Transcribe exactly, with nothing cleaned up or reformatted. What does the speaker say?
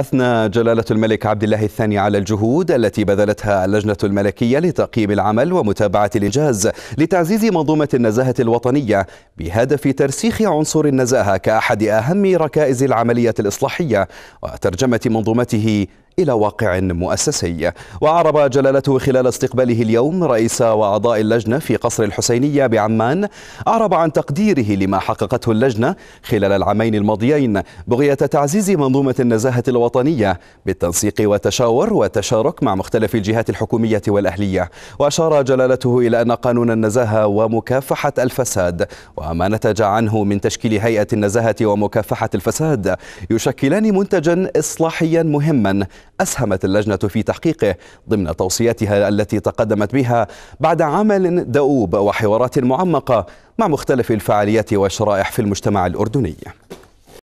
أثنى جلالة الملك عبدالله الثاني على الجهود التي بذلتها اللجنة الملكية لتقييم العمل ومتابعة الإنجاز لتعزيز منظومة النزاهة الوطنية بهدف ترسيخ عنصر النزاهة كأحد أهم ركائز العملية الإصلاحية وترجمة منظومته إلى واقع مؤسسي. وأعرب جلالته خلال استقباله اليوم رئيس وأعضاء اللجنة في قصر الحسينية بعمان، أعرب عن تقديره لما حققته اللجنة خلال العامين الماضيين بغية تعزيز منظومة النزاهة الوطنية بالتنسيق وتشاور وتشارك مع مختلف الجهات الحكومية والأهلية. وأشار جلالته إلى أن قانون النزاهة ومكافحة الفساد وما نتج عنه من تشكيل هيئة النزاهة ومكافحة الفساد يشكلان منتجا إصلاحيا مهما أسهمت اللجنة في تحقيقه ضمن توصياتها التي تقدمت بها بعد عمل دؤوب وحوارات معمقة مع مختلف الفعاليات والشرائح في المجتمع الأردني.